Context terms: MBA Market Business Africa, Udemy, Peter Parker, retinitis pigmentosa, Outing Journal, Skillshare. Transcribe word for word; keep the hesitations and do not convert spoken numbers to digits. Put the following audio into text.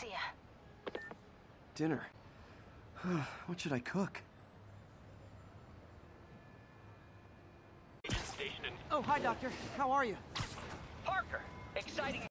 see ya. Dinner. What should I cook? Oh, hi, Doctor. How are you? Parker. Exciting.